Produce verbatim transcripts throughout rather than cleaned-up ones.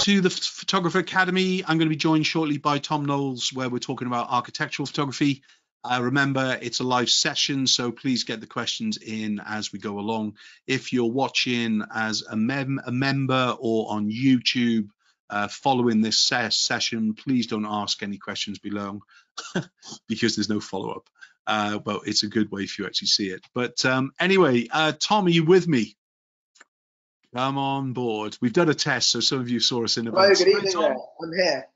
to the Photographer Academy. I'm going to be joined shortly by Tom Knowles, where we're talking about architectural photography. Uh, remember, it's a live session, so please get the questions in as we go along. If you're watching as a, mem a member or on YouTube uh, following this ses session, please don't ask any questions below because there's no follow-up. Uh, but it's a good way if you actually see it. But um, anyway, uh, Tom, are you with me? Come on board. We've done a test, so some of you saw us in advance. Hello, good evening. I'm here.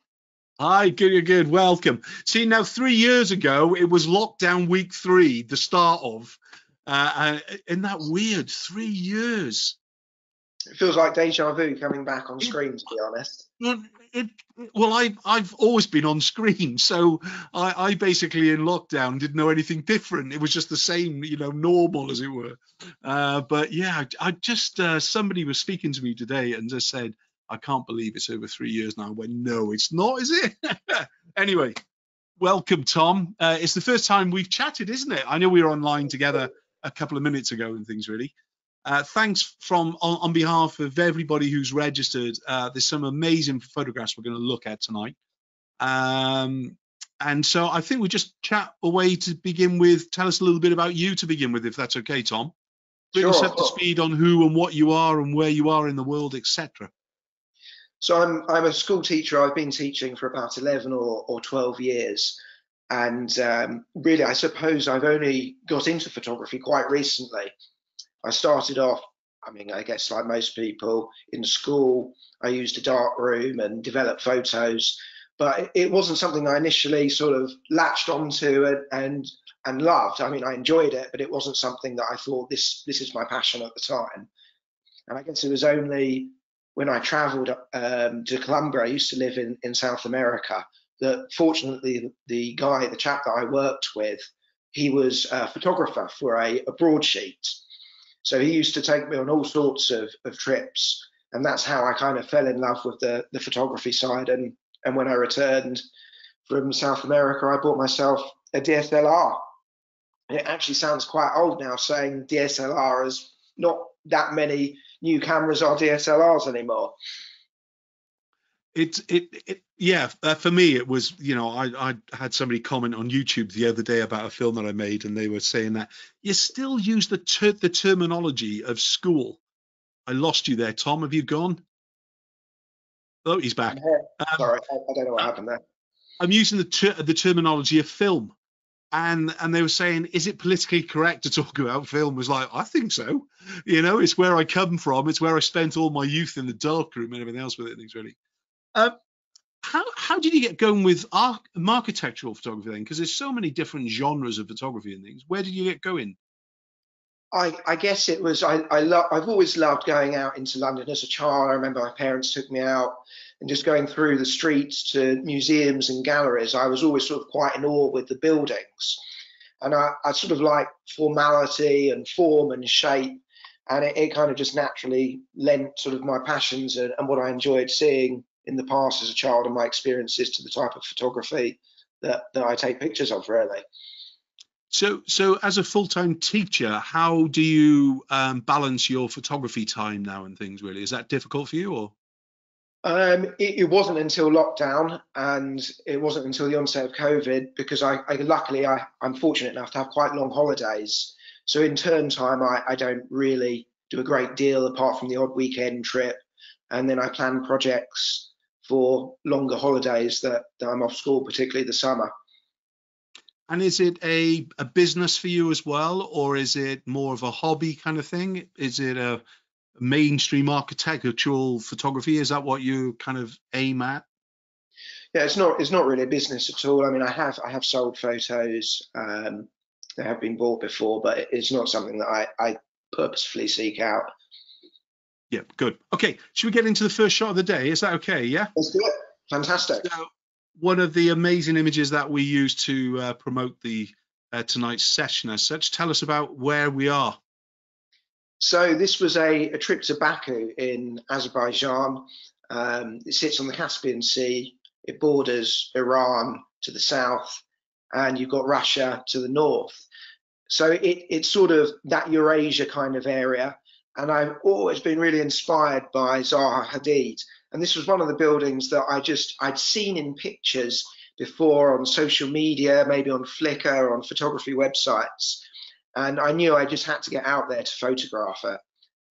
Hi, good, good. Welcome. See, now, three years ago, it was lockdown week three, the start of. Uh, isn't that weird? Three years. It feels like deja vu coming back on screen, to be honest. Well, it, well I've, I've always been on screen, so I, I basically in lockdown didn't know anything different. It was just the same, you know, normal, as it were. Uh, but yeah, I, I just, uh, somebody was speaking to me today and just said, I can't believe it's over three years now. I went, no, it's not, is it? Anyway, welcome, Tom. Uh, it's the first time we've chatted, isn't it? I know we were online together a couple of minutes ago and things, really. Uh, thanks from on, on behalf of everybody who's registered. Uh, there's some amazing photographs we're going to look at tonight. Um, and so I think we just chat away to begin with. Tell us a little bit about you to begin with, if that's okay, Tom. Bring us up to speed on who and what you are and where you are in the world, et cetera. So I'm I'm a school teacher. I've been teaching for about eleven or, or twelve years. And um, really, I suppose I've only got into photography quite recently. I started off, I mean, I guess like most people in school, I used a dark room and developed photos, but it wasn't something I initially sort of latched onto and, and, and loved. I mean, I enjoyed it, but it wasn't something that I thought this, this is my passion at the time. And I guess it was only when I traveled um, to Colombia, I used to live in, in South America, that fortunately the guy, the chap that I worked with, he was a photographer for a, a broadsheet. So he used to take me on all sorts of, of trips, and that's how I kind of fell in love with the, the photography side. And, and when I returned from South America, I bought myself a D S L R. It actually sounds quite old now saying D S L R, as not that many new cameras are D S L Rs anymore. It, it, it, yeah, uh, for me, it was, you know, I, I had somebody comment on YouTube the other day about a film that I made, and they were saying that you still use the ter the terminology of school. I lost you there, Tom. Have you gone? Oh, he's back. Um, Sorry, I, I don't know what happened there. I'm using the ter the terminology of film, and and they were saying, is it politically correct to talk about film? Was like, I think so. You know, it's where I come from. It's where I spent all my youth in the dark room and everything else with it. Things really. Uh, how how did you get going with arch architectural photography then? Because there's so many different genres of photography and things. Where did you get going? I I guess it was I I love I've always loved going out into London as a child. I remember my parents took me out and just going through the streets to museums and galleries. I was always sort of quite in awe with the buildings, and I I sort of like formality and form and shape, and it, it kind of just naturally lent sort of my passions and, and what I enjoyed seeing in the past as a child and my experiences to the type of photography that, that I take pictures of, really. So, so as a full-time teacher, how do you um, balance your photography time now and things, really? Is that difficult for you, or? Um, it, it wasn't until lockdown, and it wasn't until the onset of COVID, because I, I luckily, I, I'm fortunate enough to have quite long holidays. So in term time, I, I don't really do a great deal apart from the odd weekend trip. And then I plan projects for longer holidays that, that I'm off school, particularly the summer. And is it a, a business for you as well, or is it more of a hobby kind of thing? Is it a mainstream architectural photography? Is that what you kind of aim at? Yeah, it's not it's not really a business at all. I mean, I have I have sold photos. Um, they have been bought before, but it's not something that I, I purposefully seek out. Yeah, good. Okay, should we get into the first shot of the day? Is that okay? Yeah. Let's do it. Fantastic. So, one of the amazing images that we use to uh, promote the uh, tonight's session as such. Tell us about where we are. So this was a, a trip to Baku in Azerbaijan. Um, it sits on the Caspian Sea. It borders Iran to the south, and you've got Russia to the north. So it, it's sort of that Eurasia kind of area. And I've always been really inspired by Zaha Hadid And this was one of the buildings that I just, I'd seen in pictures before on social media, maybe on Flickr, on photography websites. And I knew I just had to get out there to photograph it.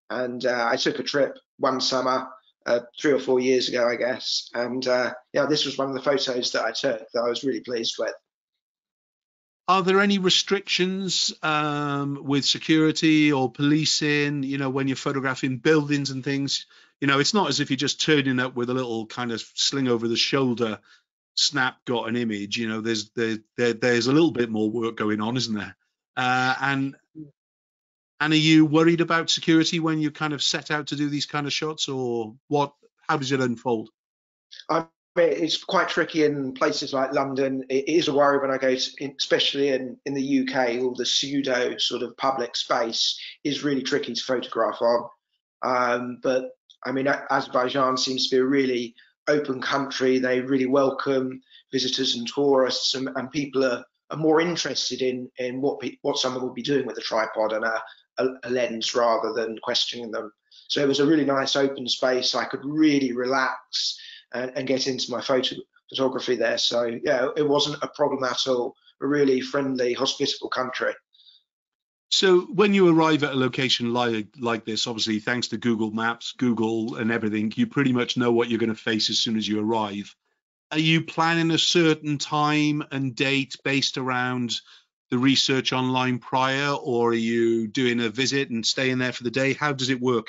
And uh, I took a trip one summer, uh, three or four years ago, I guess. And uh, yeah, this was one of the photos that I took that I was really pleased with. Are there any restrictions um, with security or policing, you know, when you're photographing buildings and things? You know, it's not as if you're just turning up with a little kind of sling over the shoulder, snap, got an image. You know, there's there, there there's a little bit more work going on, isn't there? Uh, and and are you worried about security when you kind of set out to do these kind of shots, or what? How does it unfold? Um It's quite tricky in places like London. It is a worry when I go, to, especially in, in the U K, all the pseudo sort of public space is really tricky to photograph on. Um, but I mean, Azerbaijan seems to be a really open country. They really welcome visitors and tourists, and, and people are, are more interested in, in what, pe what someone will be doing with a tripod and a, a, a lens rather than questioning them. So it was a really nice open space. I could really relax And, and get into my photo photography there. So yeah, it wasn't a problem at all. A really friendly, hospitable country. So when you arrive at a location like like this, obviously thanks to Google Maps, Google and everything, you pretty much know what you're going to face as soon as you arrive. Are you planning a certain time and date based around the research online prior, or are you doing a visit and staying there for the day? How does it work?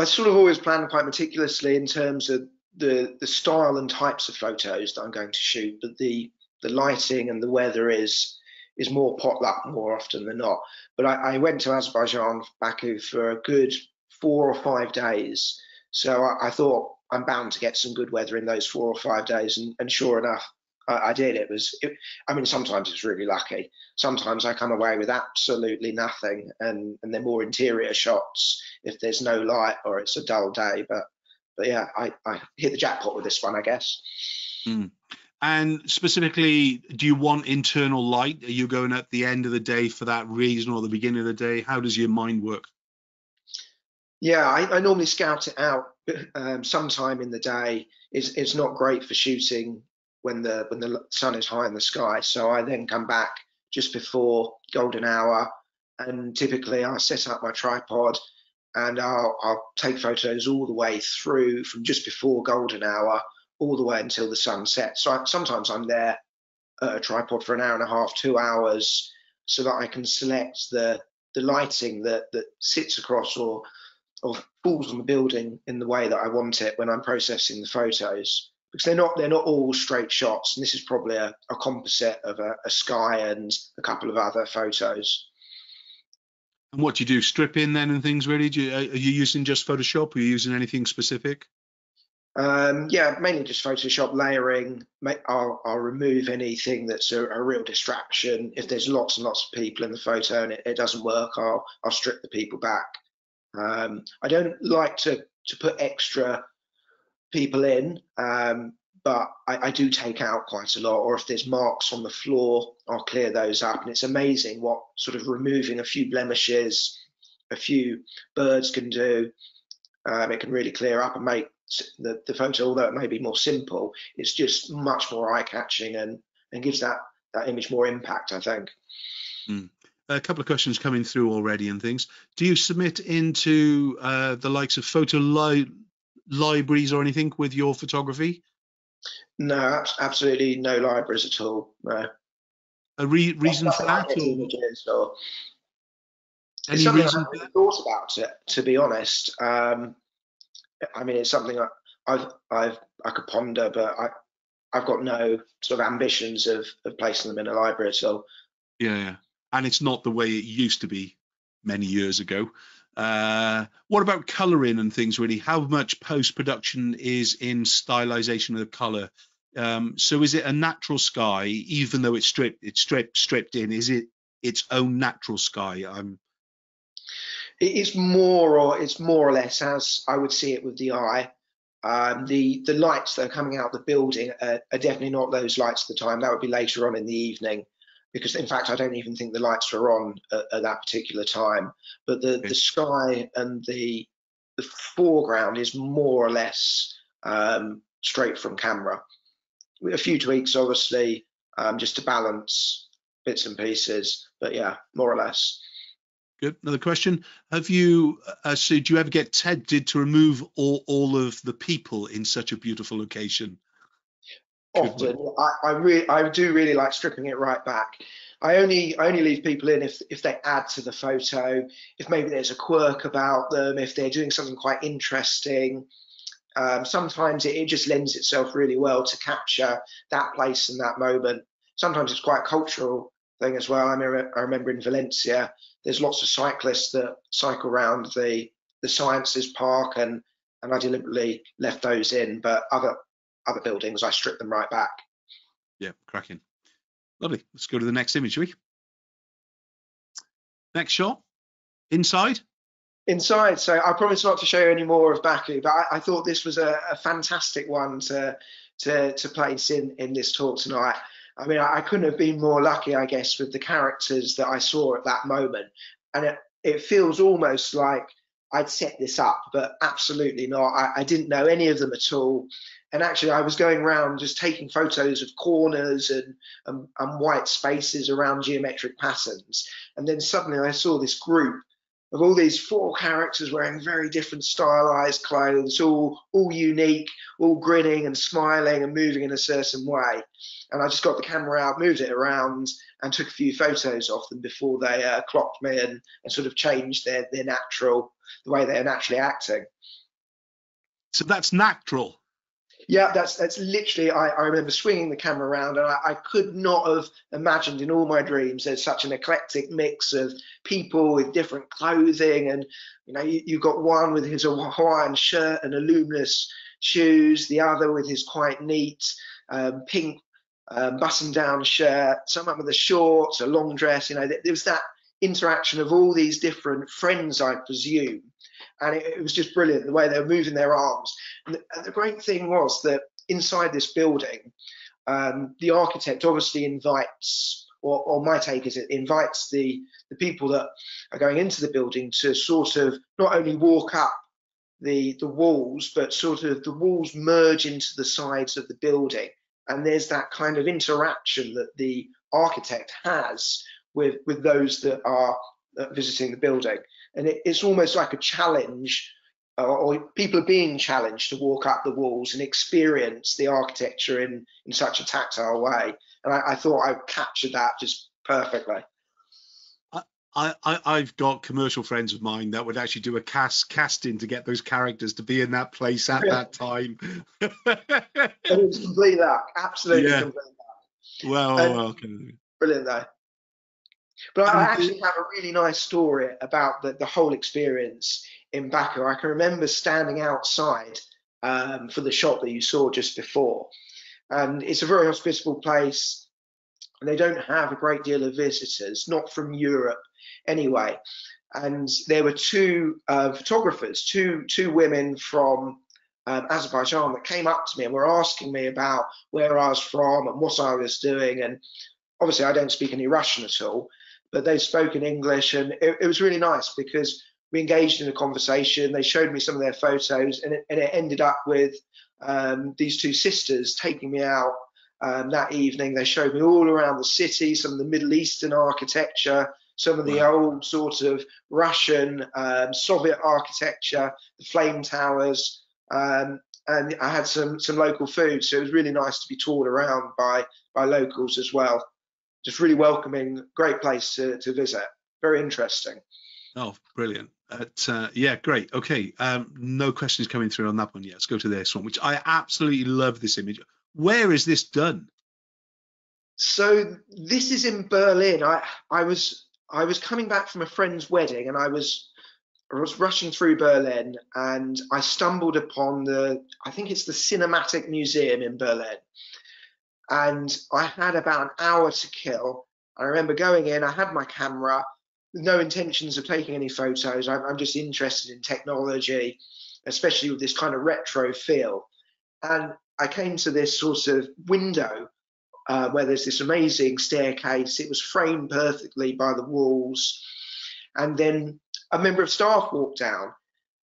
I sort of always plan quite meticulously in terms of the, the style and types of photos that I'm going to shoot, but the, the lighting and the weather is is more potluck more often than not. But I, I went to Azerbaijan, Baku, for a good four or five days. So I, I thought I'm bound to get some good weather in those four or five days. And, and sure enough, I, I did. It was, it, I mean, sometimes it's really lucky. Sometimes I come away with absolutely nothing, and, and they're more interior shots if there's no light or it's a dull day. But but yeah, I, I hit the jackpot with this one, I guess. Mm. And specifically, do you want internal light? Are you going at the end of the day for that reason, or the beginning of the day? How does your mind work? Yeah, I, I normally scout it out um, sometime in the day. It's, it's not great for shooting when the, when the sun is high in the sky. So I then come back just before golden hour, and typically I'll set up my tripod and I'll, I'll take photos all the way through from just before golden hour all the way until the sun sets. So I, sometimes I'm there at a tripod for an hour and a half, two hours, so that I can select the the lighting that, that sits across or, or falls on the building in the way that I want it when I'm processing the photos. Because they're not they're not all straight shots, and this is probably a, a composite of a, a sky and a couple of other photos. And what do you do? Strip in then and things, really? Do you, are you using just Photoshop? Are you using anything specific? Um, yeah, mainly just Photoshop layering. I'll, I'll remove anything that's a, a real distraction. If there's lots and lots of people in the photo and it, it doesn't work, I'll, I'll strip the people back. Um, I don't like to, to put extra people in, um, but I, I do take out quite a lot, or if there's marks on the floor, I'll clear those up. And it's amazing what sort of removing a few blemishes, a few birds can do. Um, it can really clear up and make the, the photo, although it may be more simple, it's just much more eye-catching and, and gives that, that image more impact, I think. Mm. A couple of questions coming through already and things. Do you submit into uh, the likes of photo li libraries or anything with your photography? No, absolutely no libraries at all. No. A re reason for that? Or... Any something reason I haven't really thought about it, to be honest. Um, I mean, it's something I, I've, I've, I could ponder, but I, I've got no sort of ambitions of, of placing them in a library at all. Yeah, yeah, and it's not the way it used to be many years ago. Uh, what about colouring and things, really? How much post-production is in stylisation of the colour? Um, so is it a natural sky, even though it's stripped, it's stripped, stripped in? Is it its own natural sky? Um, it's more or it's more or less as I would see it with the eye. Um, the the lights that are coming out of the building are, are definitely not those lights at the time. That would be later on in the evening. Because in fact, I don't even think the lights were on at, at that particular time. But the, okay. the sky and the the foreground is more or less um, straight from camera. With a few tweaks, obviously, um, just to balance bits and pieces, but yeah, more or less. Good. Another question. Have you, uh, so do you ever get tempted to remove all, all of the people in such a beautiful location? Often. I, I, really, I do really like stripping it right back. I only, I only leave people in if, if they add to the photo, if maybe there's a quirk about them, if they're doing something quite interesting. Um, sometimes it, it just lends itself really well to capture that place and that moment. Sometimes it's quite a cultural thing as well. I, mean, I remember in Valencia, there's lots of cyclists that cycle around the, the Sciences Park, and, and I deliberately left those in, but other, other buildings, I stripped them right back. Yeah, cracking. Lovely. Let's go to the next image, shall we? Next shot. Inside. Inside. So I promise not to show you any more of Baku, but I, I thought this was a, a fantastic one to to to place in in this talk tonight. I mean, I, I couldn't have been more lucky, I guess, with the characters that I saw at that moment, and it, it feels almost like I'd set this up, but absolutely not. I, I didn't know any of them at all. And actually, I was going around just taking photos of corners and, and, and white spaces around geometric patterns. And then suddenly I saw this group of all these four characters wearing very different stylized clothes, all, all unique, all grinning and smiling and moving in a certain way. And I just got the camera out, moved it around, and took a few photos of them before they uh, clocked me and, and sort of changed their, their natural, the way they're naturally acting. So that's natural. Yeah, that's that's literally, I, I remember swinging the camera around, and I, I could not have imagined in all my dreams there's such an eclectic mix of people with different clothing. And, you know, you, you've got one with his Hawaiian shirt and voluminous shoes, the other with his quite neat um, pink um, button-down shirt, someone with the shorts, a long dress. You know, there was that interaction of all these different friends, I presume. And it, it was just brilliant, the way they were moving their arms. And the, and the great thing was that inside this building, um, the architect obviously invites, or, or my take is it invites the, the people that are going into the building to sort of not only walk up the, the walls, but sort of the walls merge into the sides of the building. And there's that kind of interaction that the architect has with, with those that are visiting the building. And it, it's almost like a challenge, uh, or people are being challenged to walk up the walls and experience the architecture in, in such a tactile way. And I, I thought I captured that just perfectly. I, I, I've got commercial friends of mine that would actually do a cast casting to get those characters to be in that place at that time. It was complete luck, absolutely yeah. complete luck. Well, um, well okay. Brilliant though. But I actually have a really nice story about the, the whole experience in Baku. I can remember standing outside um, for the shot that you saw just before. And it's a very hospitable place. And they don't have a great deal of visitors, not from Europe anyway. And there were two uh, photographers, two, two women from um, Azerbaijan that came up to me and were asking me about where I was from and what I was doing. And obviously, I don't speak any Russian at all. But they spoke in English, and it, it was really nice because we engaged in a conversation. They showed me some of their photos, and it, and it ended up with um, these two sisters taking me out um, that evening. They showed me all around the city, some of the Middle Eastern architecture, some of the wow. old sort of Russian, um, Soviet architecture, the flame towers, um, and I had some some local food. So it was really nice to be toured around by by locals as well. Just really welcoming, great place to, to visit. Very interesting. Oh, brilliant. Uh, uh, yeah, great. Okay. Um, no questions coming through on that one yet. Let's go to this one, which I absolutely love this image. Where is this done? So this is in Berlin. I, I was I was coming back from a friend's wedding, and I was, I was rushing through Berlin, and I stumbled upon the, I think it's the Cinematic Museum in Berlin. And I had about an hour to kill. I remember going in, I had my camera, with no intentions of taking any photos. I'm, I'm just interested in technology, especially with this kind of retro feel. And I came to this sort of window uh, where there's this amazing staircase. It was framed perfectly by the walls. And then a member of staff walked down.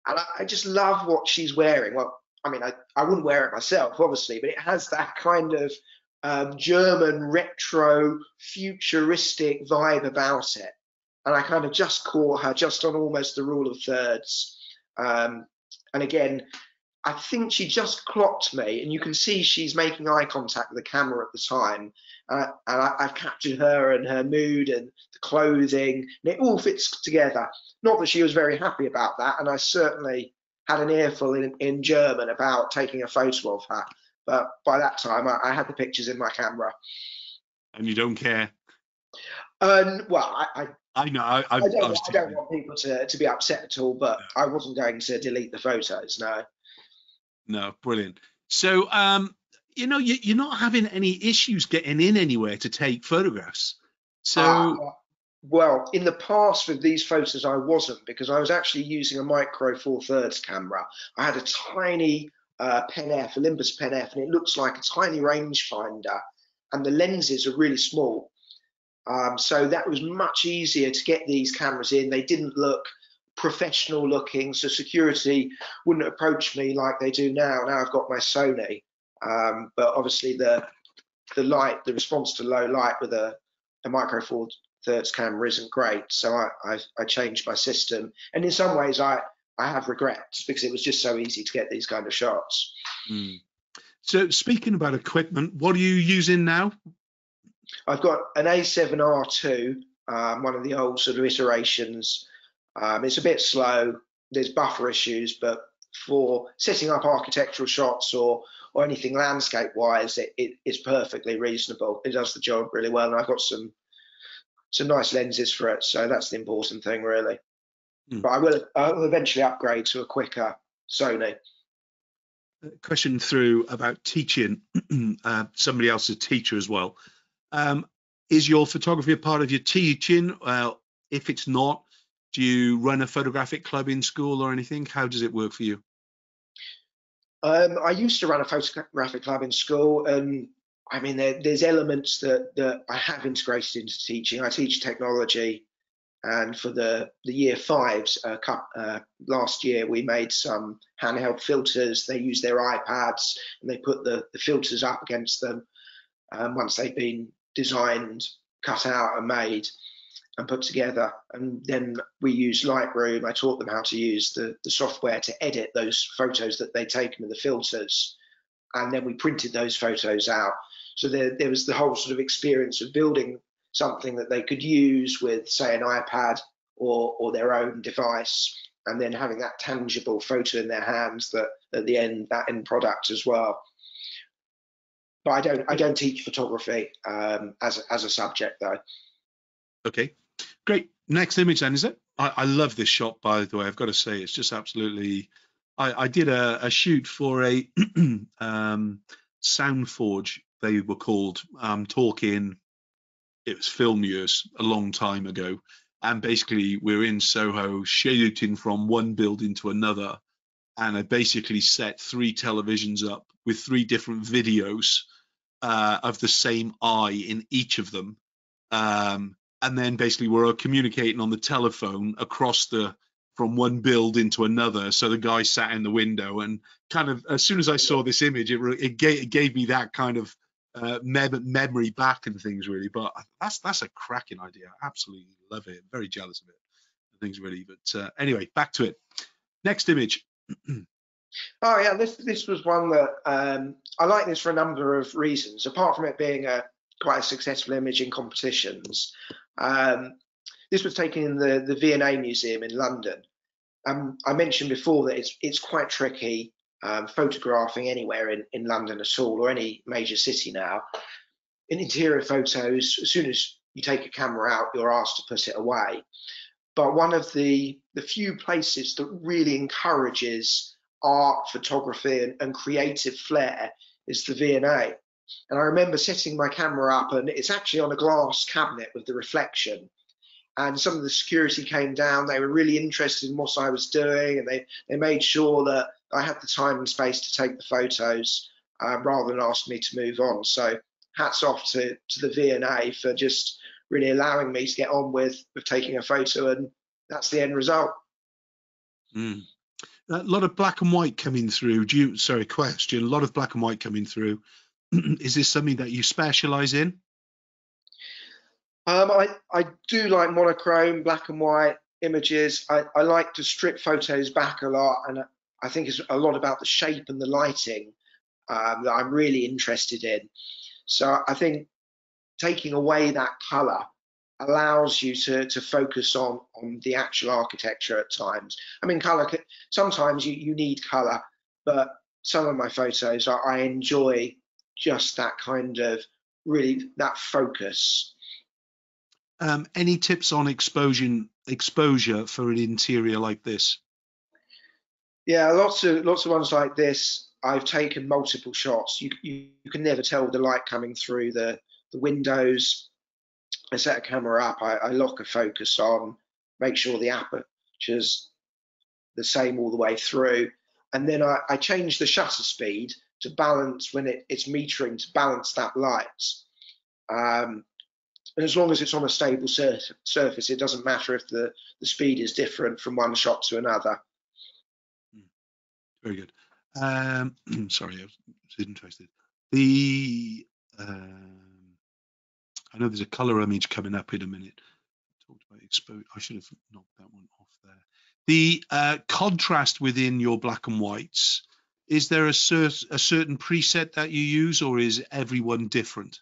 And I, I just love what she's wearing. Well, I mean, I, I wouldn't wear it myself, obviously, but it has that kind of um, German retro futuristic vibe about it. And I kind of just caught her just on almost the rule of thirds. Um, and again, I think she just clocked me, and you can see she's making eye contact with the camera at the time. Uh, and I, I've captured her and her mood and the clothing, and it all fits together. Not that she was very happy about that, and I certainly had an earful in, in German about taking a photo of her. But by that time, I, I had the pictures in my camera. And you don't care? Um, well, I, I, I know. I, I, I, don't, I, I don't want people to, to be upset at all, but no. I wasn't going to delete the photos, no. No, brilliant. So, um, you know, you, you're not having any issues getting in anywhere to take photographs. So. Uh, Well, in the past with these photos, I wasn't, because I was actually using a micro four thirds camera. I had a tiny uh, Pen-F, Olympus Pen-F, and it looks like a tiny rangefinder, and the lenses are really small. Um, so that was much easier to get these cameras in. They didn't look professional looking, so security wouldn't approach me like they do now. Now I've got my Sony, um, but obviously the the light, the response to low light with a, a micro four thirds camera isn't great, so I, I I changed my system, and in some ways I I have regrets, because it was just so easy to get these kind of shots. Mm. So speaking about equipment, what are you using now? I've got an A seven R two, um, one of the old sort of iterations. Um, it's a bit slow. There's buffer issues, but for setting up architectural shots or or anything landscape wise, it, it it's perfectly reasonable. It does the job really well, and I've got some. Some nice lenses for it, so that's the important thing, really. Mm. But I will, I will eventually upgrade to a quicker Sony. A question through about teaching uh, somebody else's teacher as well. Um, is your photography a part of your teaching? Uh, if it's not, do you run a photographic club in school or anything? How does it work for you? Um, I used to run a photographic club in school, and I mean, there, there's elements that, that I have integrated into teaching. I teach technology, and for the, the year fives, uh, uh, last year we made some handheld filters. They use their iPads, and they put the, the filters up against them um, once they've been designed, cut out and made and put together. And then we use Lightroom. I taught them how to use the, the software to edit those photos that they'd taken with the filters. And then we printed those photos out. So there, there was the whole sort of experience of building something that they could use with, say, an iPad or, or their own device, and then having that tangible photo in their hands, that at the end, that end product as well. But I don't, I don't teach photography um, as, as a subject, though. Okay, great. Next image then, is it? I, I love this shot, by the way. I've got to say, it's just absolutely. I, I did a, a shoot for a um, Soundforge. They were called um talking it was film years, a long time ago, and basically we're in Soho shooting from one building to another, and I basically set three televisions up with three different videos uh of the same eye in each of them, um and then basically we're communicating on the telephone across the from one building to another. So the guy sat in the window, and kind of as soon as I saw this image, it it gave, it gave me that kind of Uh, mem memory back and things, really. But that's that's a cracking idea. I absolutely love it. I'm very jealous of it and things, really. But uh, anyway, back to it. Next image. Oh yeah, this this was one that um, I like this for a number of reasons. Apart from it being a quite a successful image in competitions, um, this was taken in the the V and A Museum in London. Um, I mentioned before that it's it's quite tricky. Um, photographing anywhere in, in London at all, or any major city now. In interior photos, as soon as you take a camera out, you're asked to put it away. But one of the, the few places that really encourages art, photography and, and creative flair is the V and A. And I remember setting my camera up, and it's actually on a glass cabinet with the reflection. And some of the security came down. They were really interested in what I was doing, and they, they made sure that I had the time and space to take the photos, um, rather than ask me to move on. So hats off to, to the V and A for just really allowing me to get on with, with taking a photo, and that's the end result. Mm. A lot of black and white coming through. Do you, sorry, question. A lot of black and white coming through. Is this something that you specialise in? Um, I, I do like monochrome, black and white images. I, I like to strip photos back a lot, and I think it's a lot about the shape and the lighting um, that I'm really interested in. So I think taking away that colour allows you to, to focus on, on the actual architecture at times. I mean, colour, sometimes you, you need colour, but some of my photos, I, I enjoy just that kind of, really, that focus. Um, any tips on exposure exposure for an interior like this? Yeah, lots of lots of ones like this. I've taken multiple shots. You you, you can never tell the light coming through the the windows. I set a camera up. I, I lock a focus on. Make sure the aperture's the same all the way through, and then I, I change the shutter speed to balance when it, it's metering to balance that light. Um, And as long as it's on a stable sur surface, it doesn't matter if the, the speed is different from one shot to another. Very good. Um, sorry, I was interested. The um, I know there's a colour image coming up in a minute. Talked about exposure. I should have knocked that one off there. The uh, contrast within your black and whites. Is there a, cer a certain preset that you use, or is everyone different?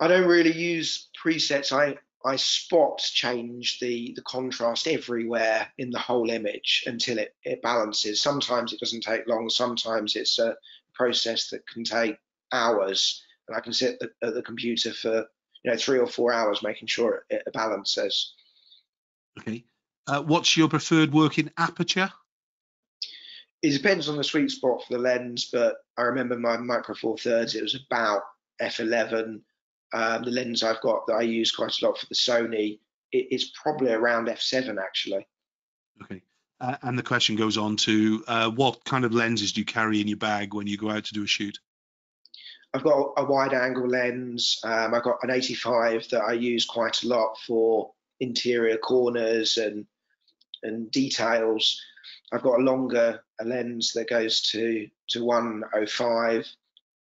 I don't really use presets. I, I spot change the, the contrast everywhere in the whole image until it, it balances. Sometimes it doesn't take long. Sometimes it's a process that can take hours. And I can sit at the, at the computer for, you know, three or four hours making sure it, it balances. Okay. Uh, what's your preferred working aperture? It depends on the sweet spot for the lens, but I remember my Micro Four Thirds, it was about f eleven. Um, the lens I've got that I use quite a lot for the Sony, it, it's probably around f seven actually. Okay, uh, and the question goes on to uh, what kind of lenses do you carry in your bag when you go out to do a shoot? I've got a wide angle lens, um, I've got an eighty-five that I use quite a lot for interior corners and, and details. I've got a longer a lens that goes to, to one oh five,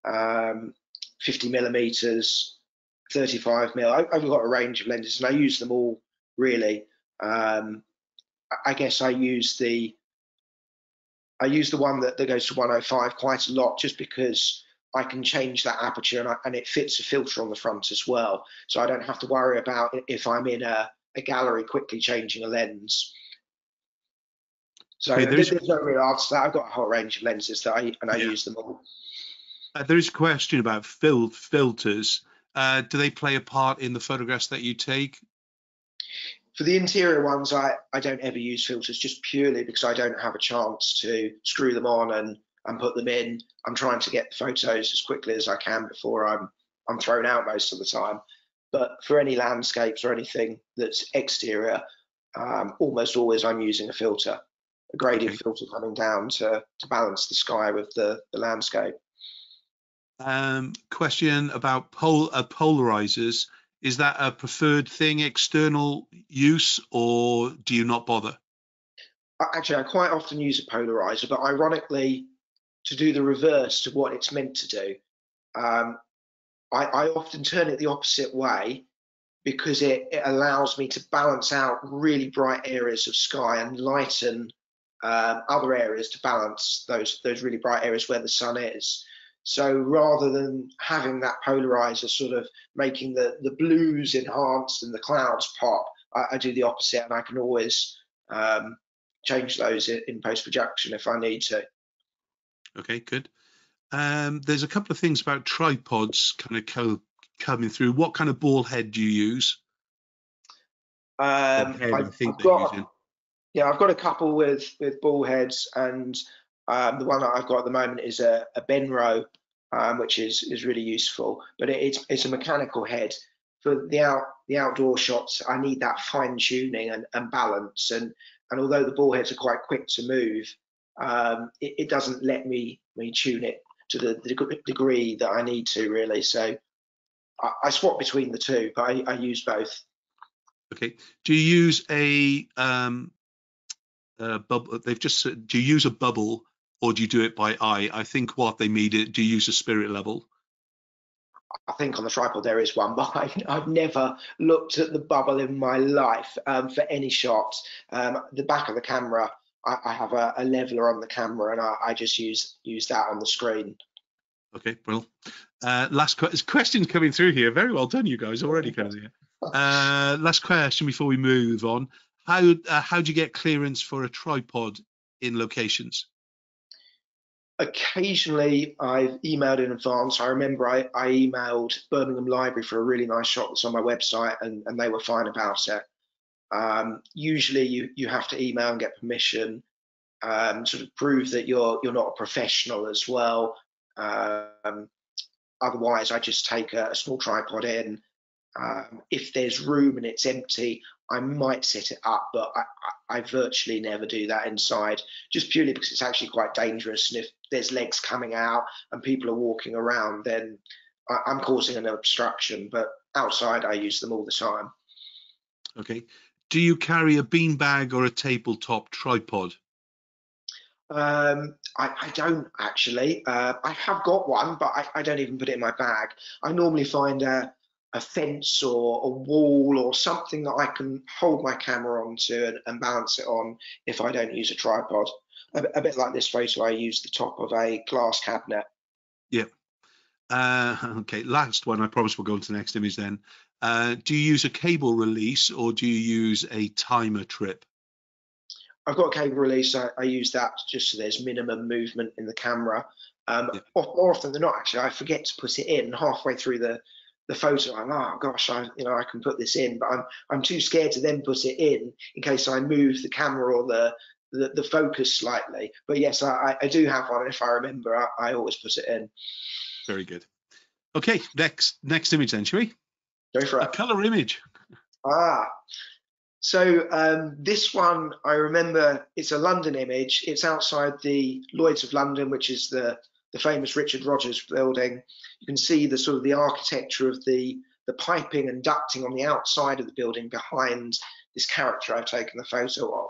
um, fifty millimeters, thirty-five mil. I've got a range of lenses, and I use them all really. Um, I guess I use the I use the one that, that goes to one oh five quite a lot, just because I can change that aperture, and, I, and it fits a filter on the front as well. So I don't have to worry about if I'm in a, a gallery quickly changing a lens. So okay, there's, there's no real answer to that. I've got a whole range of lenses that I and I yeah. use them all. Uh, there is a question about fil filters. Uh, do they play a part in the photographs that you take? For the interior ones, I, I don't ever use filters, just purely because I don't have a chance to screw them on and, and put them in. I'm trying to get the photos as quickly as I can before I'm, I'm thrown out most of the time. But for any landscapes or anything that's exterior, um, almost always I'm using a filter, a gradient okay. filter coming down to, to balance the sky with the, the landscape. Um, question about pol uh, polarizers. Is that a preferred thing, external use, or do you not bother? Actually, I quite often use a polarizer, but ironically, to do the reverse to what it's meant to do. Um, I, I often turn it the opposite way because it, it allows me to balance out really bright areas of sky and lighten um, other areas to balance those, those really bright areas where the sun is. So rather than having that polarizer sort of making the, the blues enhanced and the clouds pop, I, I do the opposite, and I can always um, change those in, in post-production if I need to. Okay, good. Um, there's a couple of things about tripods kind of co coming through. What kind of ball head do you use? Um, I, I've got, yeah, I've got a couple with, with ball heads, and Um, the one that I've got at the moment is a, a Benro, um, which is is really useful. But it, it's it's a mechanical head for the out the outdoor shots. I need that fine tuning and, and balance. And and although the ball heads are quite quick to move, um, it, it doesn't let me me tune it to the, the degree that I need to really. So I, I swap between the two, but I, I use both. Okay. Do you use a um, uh, bubble. They've just said, do you use a bubble or do you do it by eye? I think what they mean is, do you use a spirit level? I think on the tripod there is one, but I, I've never looked at the bubble in my life um, for any shots. Um, the back of the camera, I, I have a, a leveler on the camera, and I, I just use use that on the screen. Okay, well, uh, last qu questions coming through here. Very well done, you guys already. Here. Uh, last question before we move on. How uh, how do you get clearance for a tripod in locations? Occasionally I've emailed in advance. I remember I, I emailed Birmingham Library for a really nice shot that's on my website, and, and they were fine about it. Um, usually you, you have to email and get permission, um, sort of prove that you're, you're not a professional as well. Um, otherwise I just take a, a small tripod in. Um, if there's room and it's empty, I might set it up, but I, I virtually never do that inside, just purely because it's actually quite dangerous. And if there's legs coming out and people are walking around, then I, I'm causing an obstruction. But outside, I use them all the time. Okay. Do you carry a beanbag or a tabletop tripod? Um, I, I don't actually. Uh, I have got one, but I, I don't even put it in my bag. I normally find a a fence or a wall or something that I can hold my camera onto and, and balance it on if I don't use a tripod. A, a bit like this photo, I use the top of a glass cabinet. Yeah. Uh, okay, last one. I promise we'll go on to the next image then. Uh, do you use a cable release or do you use a timer trip? I've got a cable release. I, I use that just so there's minimum movement in the camera. Um, yeah. More often than not, actually, I forget to put it in halfway through the the photo. I'm like, oh gosh, I you know I can put this in, but I'm I'm too scared to then put it in in case I move the camera or the the, the focus slightly. But yes, I I do have one. If I remember, I, I always put it in. Very good. Okay, next next image then, shall we? Go for it. A colour image. Ah, so um, this one I remember. It's a London image. It's outside the Lloyd's of London, which is the the famous Richard Rogers building. You can see the sort of the architecture of the, the piping and ducting on the outside of the building behind this character I've taken the photo of.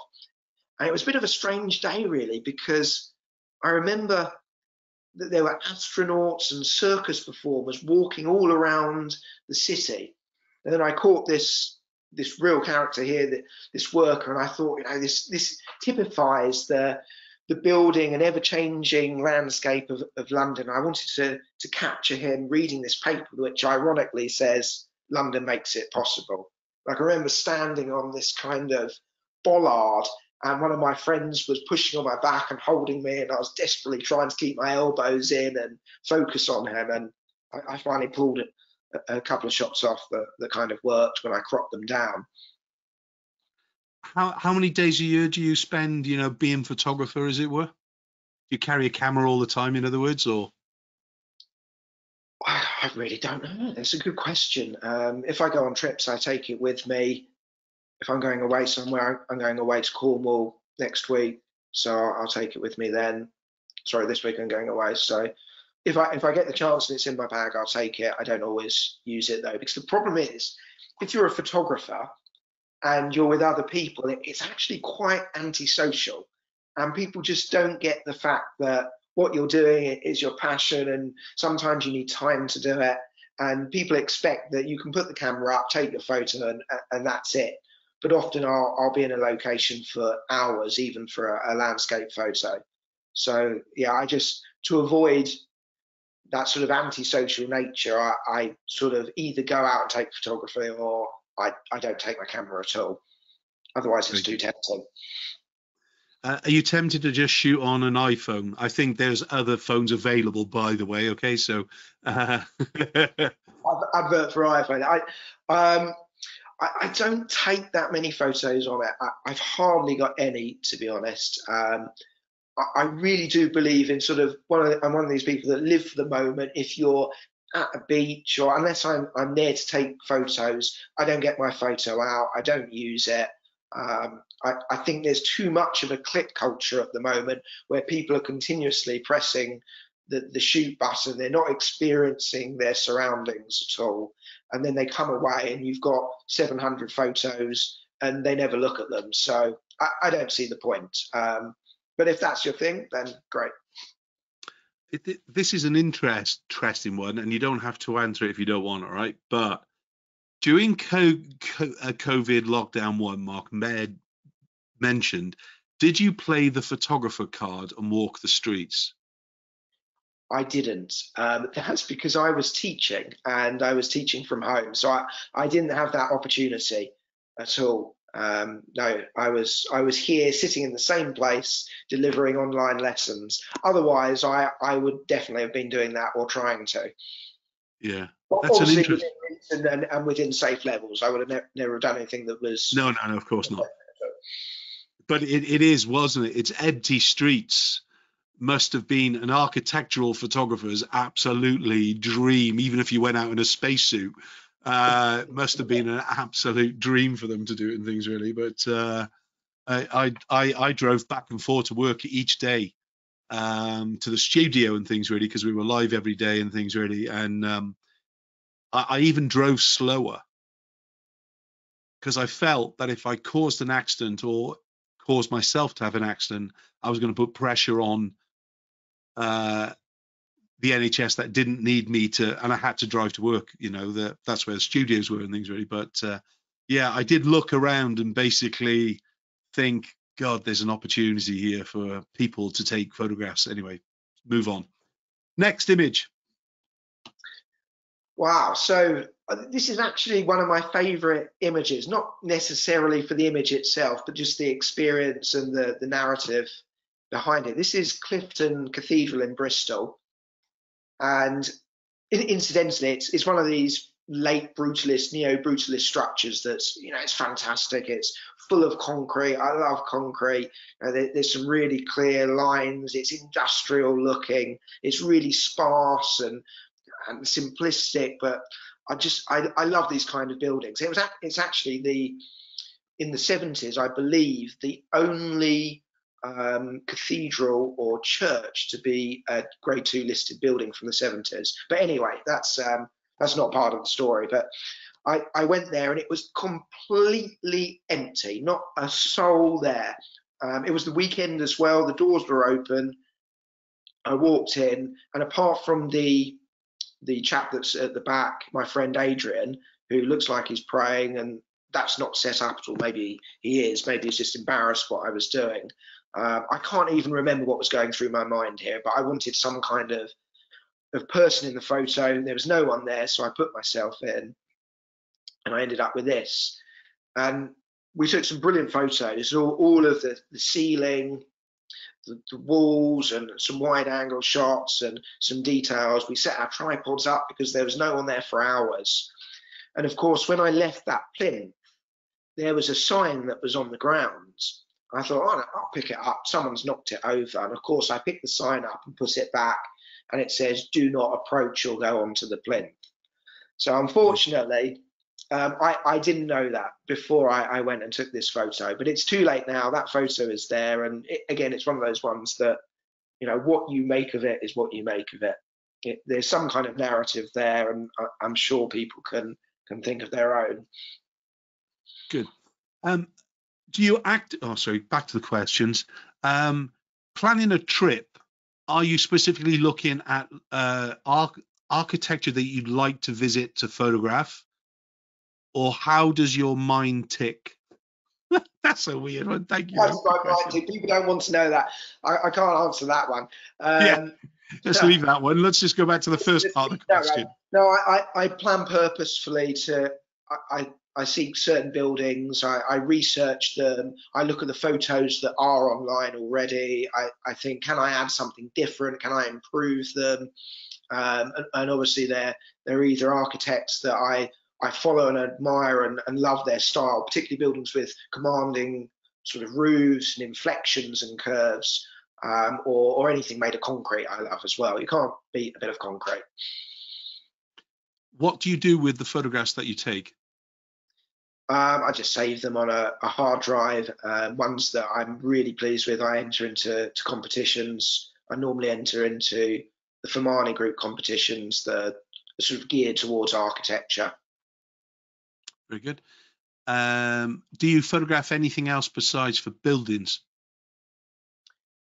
And it was a bit of a strange day, really, because I remember that there were astronauts and circus performers walking all around the city. And then I caught this this real character here, that this worker, and I thought, you know, this this typifies the the building and ever-changing landscape of, of London. I wanted to, to capture him reading this paper, which ironically says, London makes it possible. Like, I remember standing on this kind of bollard, and one of my friends was pushing on my back and holding me, and I was desperately trying to keep my elbows in and focus on him. And I, I finally pulled a, a couple of shots off that, that kind of worked when I cropped them down. How, how many days a year do you spend, you know, being photographer, as it were? Do you carry a camera all the time, in other words, or? I really don't know. That's a good question. Um, if I go on trips, I take it with me. If I'm going away somewhere, I'm going away to Cornwall next week, so I'll take it with me then. Sorry, this week I'm going away. So if I, if I get the chance and it's in my bag, I'll take it. I don't always use it, though, because the problem is, if you're a photographer and you're with other people, it's actually quite antisocial, and people just don't get the fact that what you're doing is your passion, and sometimes you need time to do it, and people expect that you can put the camera up, take your photo, and, and that's it. But often I'll, I'll be in a location for hours, even for a, a landscape photo. So yeah, I just, to avoid that sort of antisocial nature, I, I sort of either go out and take photography, or I, I don't take my camera at all. Otherwise, it's too tempting. Uh, are you tempted to just shoot on an iPhone? I think there's other phones available, by the way. Okay, so uh... advert for iPhone. I, um, I, I don't take that many photos on it. I, I've hardly got any, to be honest. Um, I, I really do believe in sort of one. Of the, I'm one of these people that live for the moment. If you're at a beach, or unless I'm, I'm there to take photos, I don't get my photo out, I don't use it. Um, I, I think there's too much of a click culture at the moment, where people are continuously pressing the, the shoot button. They're not experiencing their surroundings at all. And then they come away and you've got seven hundred photos and they never look at them. So I, I don't see the point. Um, but if that's your thing, then great. It, it, this is an interest, interesting one, and you don't have to answer it if you don't want, all right? But during COVID lockdown one, Mark Med mentioned, did you play the photographer card and walk the streets? I didn't. Um, that's because I was teaching, and I was teaching from home, so I, I didn't have that opportunity at all. Um, no, I was I was here sitting in the same place delivering online lessons. Otherwise, I I would definitely have been doing that or trying to. Yeah, that's an interesting. Within, and, and within safe levels, I would have ne never done anything that was. No, no, no, of course not. But it it is, wasn't it? It's empty streets. Must have been an architectural photographer's absolutely dream. Even if you went out in a spacesuit, uh, must have been an absolute dream for them to do it and things, really. But uh, I, I, I drove back and forth to work each day, um, to the studio and things, really, because we were live every day and things, really. And um, I, I even drove slower because I felt that if I caused an accident or caused myself to have an accident, I was going to put pressure on uh the N H S that didn't need me to, and I had to drive to work, you know. That that's where the studios were and things, really. But uh yeah, I did look around and basically think, God, there's an opportunity here for people to take photographs. Anyway, move on. Next image. Wow, so this is actually one of my favorite images, not necessarily for the image itself, but just the experience and the, the narrative behind it. This is Clifton Cathedral in Bristol. And incidentally, it's, it's one of these late brutalist, neo-brutalist structures that's, you know, it's fantastic. It's full of concrete. I love concrete. Uh, there, there's some really clear lines. It's industrial looking. It's really sparse and, and simplistic, but I just I, I love these kind of buildings. It was it's actually the in the seventies, I believe, the only um, cathedral or church to be a Grade Two listed building from the seventies. But anyway, that's um, that's not part of the story. But I I went there and it was completely empty, not a soul there. Um, it was the weekend as well. The doors were open. I walked in, and apart from the the chap that's at the back, my friend Adrian, who looks like he's praying, and that's not set up at all. Maybe he is, maybe he's just embarrassed what I was doing. Uh, I can't even remember what was going through my mind here, but I wanted some kind of, of person in the photo, and there was no one there, so I put myself in, and I ended up with this. And we took some brilliant photos, all, all of the, the ceiling, The, the walls, and some wide angle shots and some details. We set our tripods up because there was no one there for hours. And of course, when I left that plinth, there was a sign that was on the ground. I thought, oh, I'll pick it up. Someone's knocked it over. And of course, I picked the sign up and put it back, and it says, do not approach or go onto the plinth. So unfortunately, um, I, I didn't know that before I, I went and took this photo, but it's too late now. That photo is there, and it, again, it's one of those ones that, you know, what you make of it is what you make of it. It there's some kind of narrative there, and I, I'm sure people can can think of their own. Good. Um, do you act? Oh, sorry. Back to the questions. Um, planning a trip. Are you specifically looking at uh, arch architecture that you'd like to visit to photograph? Or how does your mind tick? That's a weird one. Thank you. That's my mind tick. People don't want to know that. I, I can't answer that one. Um, yeah. Let's no, leave that one. Let's just go back to the first part of the question. No, I, I, I plan purposefully to. I, I, I seek certain buildings. I, I research them. I look at the photos that are online already. I, I think, can I add something different? Can I improve them? Um, and, and obviously, they're they're either architects that I. I follow and admire and, and love their style, particularly buildings with commanding sort of roofs and inflections and curves, um, or, or anything made of concrete I love as well. You can't beat a bit of concrete. What do you do with the photographs that you take? Um, I just save them on a, a hard drive. Uh, ones that I'm really pleased with, I enter into to competitions. I normally enter into the Fermani group competitions that are sort of geared towards architecture. Very good. Um, do you photograph anything else besides for buildings?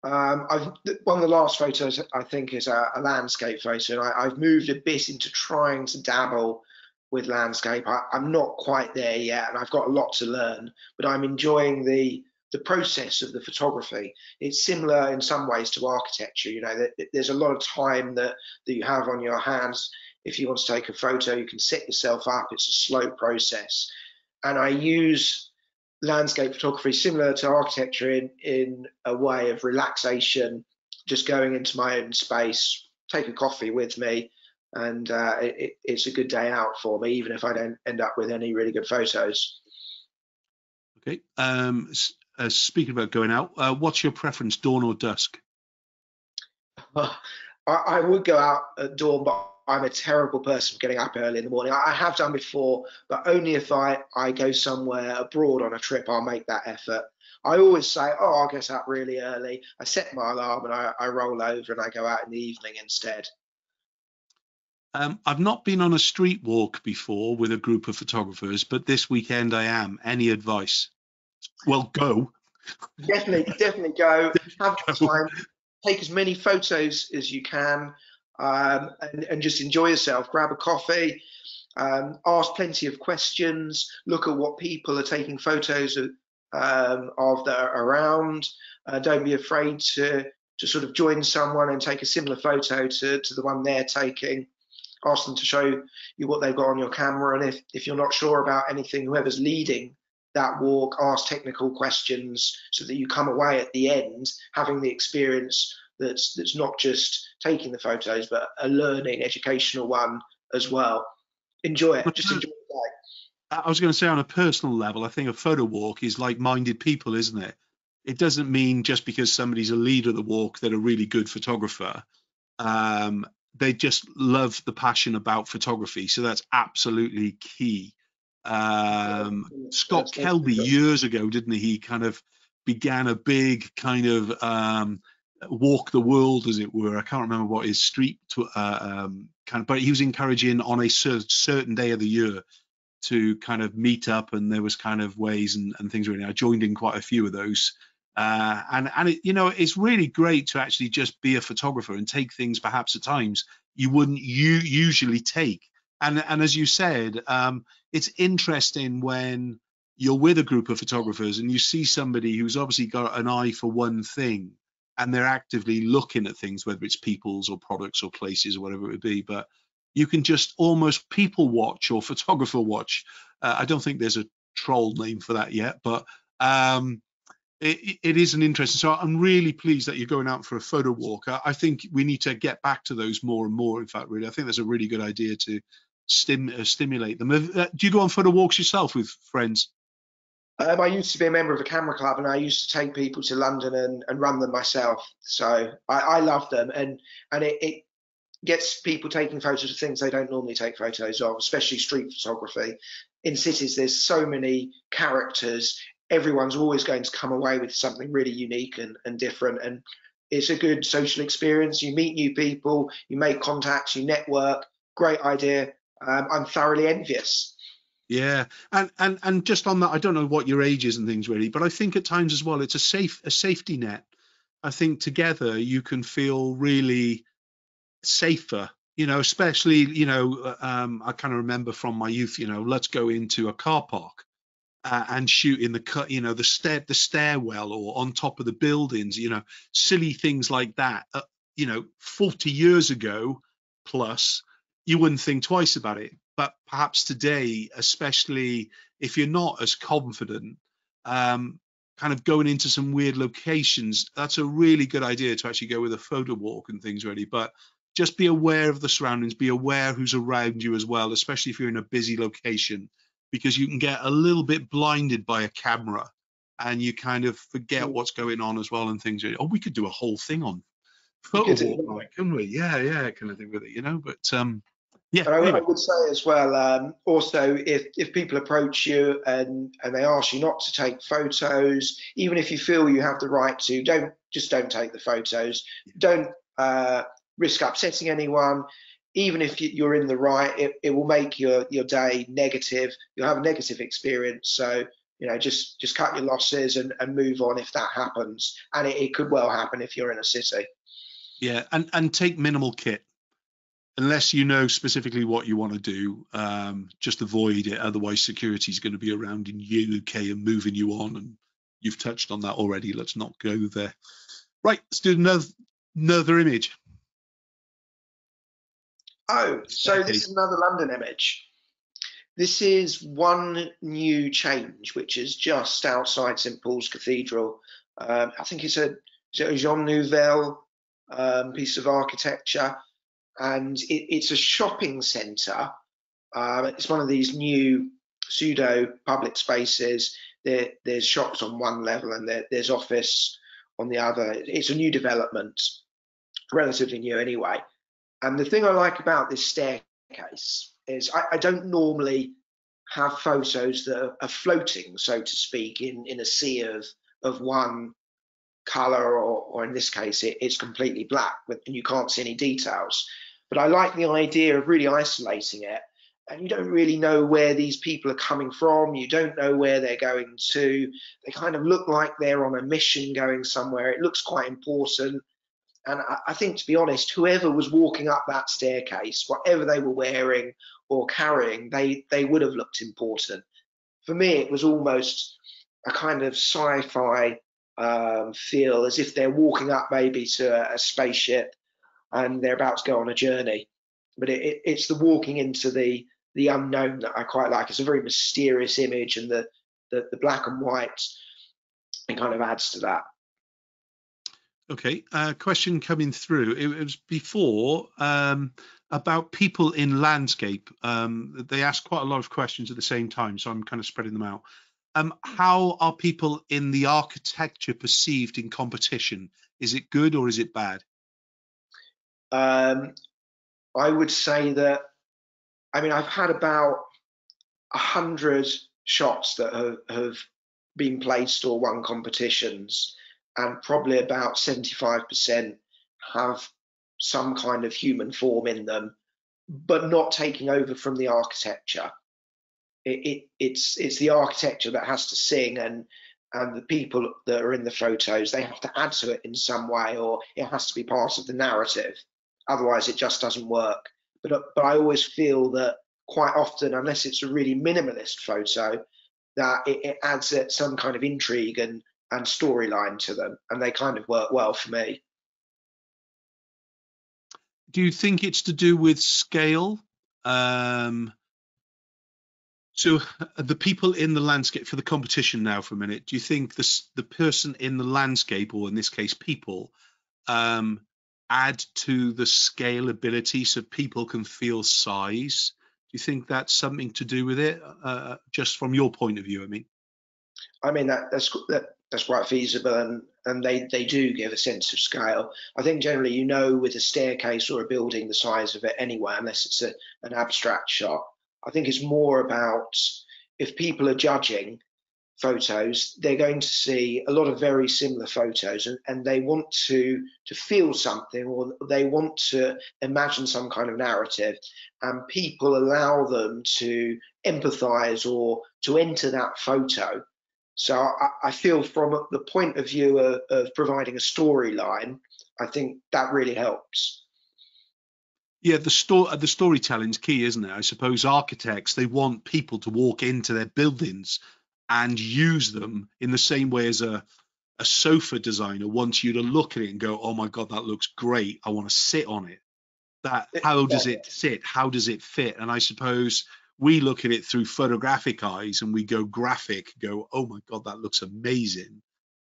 Um, I've, one of the last photos I think is a, a landscape photo, and I, I've moved a bit into trying to dabble with landscape. I, I'm not quite there yet, and I've got a lot to learn, but I'm enjoying the the process of the photography. It's similar in some ways to architecture. You know, that there's a lot of time that, that you have on your hands. If you want to take a photo, you can set yourself up. It's a slow process. And I use landscape photography similar to architecture in, in a way of relaxation, just going into my own space, take a coffee with me, and uh, it, it's a good day out for me, even if I don't end up with any really good photos. Okay. Um, Uh, speaking about going out, uh, what's your preference, dawn or dusk? Uh, I, I would go out at dawn, but I'm a terrible person for getting up early in the morning. I, I have done before, but only if I, I go somewhere abroad on a trip, I'll make that effort. I always say, oh, I'll get up really early. I set my alarm and I, I roll over and I go out in the evening instead. Um, I've not been on a street walk before with a group of photographers, but this weekend I am. Any advice? Well, go. Definitely, definitely go. Have time. Take as many photos as you can, um, and, and just enjoy yourself. Grab a coffee, um, ask plenty of questions, look at what people are taking photos of, um, of that are around. Uh, don't be afraid to, to sort of join someone and take a similar photo to, to the one they're taking. Ask them to show you what they've got on your camera, and if, if you're not sure about anything, whoever's leading that walk, ask technical questions so that you come away at the end having the experience that's that's not just taking the photos but a learning, educational one as well. Enjoy it. Just enjoy the day. I was going to say, on a personal level, I think a photo walk is like-minded people, isn't it? It doesn't mean just because somebody's a leader of the walk that a really good photographer. Um, they just love the passion about photography, so that's absolutely key. um Scott Kelby years ago, didn't he he kind of began a big kind of um walk the world, as it were. I can't remember what his street to, uh, um kind of, but he was encouraging on a cer certain day of the year to kind of meet up, and there was kind of ways and, and things really. I joined in quite a few of those, uh and and it, you know, it's really great to actually just be a photographer and take things perhaps at times you wouldn't you usually take. And, and as you said, um, it's interesting when you're with a group of photographers and you see somebody who's obviously got an eye for one thing, and they're actively looking at things, whether it's peoples or products or places or whatever it would be. But you can just almost people watch or photographer watch. Uh, I don't think there's a troll name for that yet, but um, it, it is an interesting. So I'm really pleased that you're going out for a photo walk. I, I think we need to get back to those more and more. In fact, really, I think that's a really good idea to Stim, uh, stimulate them. Uh, do you go on photo walks yourself with friends? Um, I used to be a member of a camera club, and I used to take people to London and, and run them myself. So I, I love them, and and it, it gets people taking photos of things they don't normally take photos of, especially street photography. In cities, there's so many characters. Everyone's always going to come away with something really unique and, and different, and it's a good social experience. You meet new people, you make contacts, you network. Great idea. Um, I'm thoroughly envious. Yeah, and and and just on that, I don't know what your age is and things really, but I think at times as well, it's a safe a safety net. I think together you can feel really safer, you know, especially, you know, um, I kind of remember from my youth, you know, let's go into a car park uh, and shoot in the cut, you know, the stair the stairwell or on top of the buildings, you know, silly things like that. Uh, you know, forty years ago plus, you wouldn't think twice about it, but perhaps today, especially if you're not as confident, um, kind of going into some weird locations, that's a really good idea to actually go with a photo walk and things really. But just be aware of the surroundings, be aware who's around you as well, especially if you're in a busy location, because you can get a little bit blinded by a camera and you kind of forget what's going on as well and things really. Oh, we could do a whole thing on photo walk, like, couldn't we? Yeah, yeah, kind of thing with it, you know, but... um Yeah, but I, anyway. I would say as well, um, also, if, if people approach you and, and they ask you not to take photos, even if you feel you have the right to, don't just don't take the photos. Don't uh, risk upsetting anyone. even if you're in the right, it, it will make your, your day negative. You'll have a negative experience. So, you know, just, just cut your losses and, and move on if that happens. And it, it could well happen if you're in a city. Yeah, and, and take minimal kit. Unless you know specifically what you want to do, um, just avoid it. Otherwise, security is going to be around in U K and moving you on. And you've touched on that already. Let's not go there. Right, let's do another, another image. Oh, so this is another London image. This is one new change, which is just outside Saint Paul's Cathedral. Um, I think it's a, it's a Jean Nouvel um, piece of architecture. And it, it's a shopping centre. Um, it's one of these new pseudo public spaces. There, there's shops on one level and there, there's office on the other. It's a new development, relatively new anyway. And the thing I like about this staircase is I, I don't normally have photos that are floating, so to speak, in, in a sea of, of one color, or, or in this case, it, it's completely black and you can't see any details. But I like the idea of really isolating it, and you don't really know where these people are coming from. You don't know where they're going to. They kind of look like they're on a mission going somewhere. It looks quite important. And I, I think, to be honest, whoever was walking up that staircase, whatever they were wearing or carrying, they, they would have looked important. For me, it was almost a kind of sci-fi um, feel, as if they're walking up maybe to a, a spaceship and they're about to go on a journey. But it, it, it's the walking into the the unknown that I quite like. It's a very mysterious image, and the, the, the black and white, it kind of adds to that. Okay, uh, question coming through. It, it was before um, about people in landscape. Um, they asked quite a lot of questions at the same time, so I'm kind of spreading them out. Um, how are people in the architecture perceived in competition? Is it good or is it bad? Um, I would say that, I mean, I've had about a hundred shots that have, have been placed or won competitions. And probably about seventy-five percent have some kind of human form in them, but not taking over from the architecture. It, it, it's it's the architecture that has to sing, and and the people that are in the photos, they have to add to it in some way, or it has to be part of the narrative. Otherwise, it just doesn't work. But but I always feel that quite often, unless it's a really minimalist photo, that it, it adds it some kind of intrigue and. and storyline to them, and they kind of work well for me. Do you think it's to do with scale? Um, so the people in the landscape, for the competition now for a minute, do you think this, the person in the landscape, or in this case people, um, add to the scalability so people can feel size? Do you think that's something to do with it, uh, just from your point of view, I mean? I mean, that, that's that, that's quite feasible, and, and they, they do give a sense of scale. I think generally, you know, with a staircase or a building, the size of it anyway, unless it's a, an abstract shot. I think it's more about, if people are judging photos, they're going to see a lot of very similar photos, and, and they want to, to feel something, or they want to imagine some kind of narrative, and people allow them to empathize or to enter that photo. So I feel, from the point of view of, of providing a storyline, I think that really helps. Yeah, the story, the storytelling is key, isn't it? I suppose architects, they want people to walk into their buildings and use them in the same way as a, a sofa designer wants you to look at it and go, oh my God, that looks great. I want to sit on it. That, how does it sit? How does it fit? And I suppose we look at it through photographic eyes, and we go graphic, go, oh my God, that looks amazing.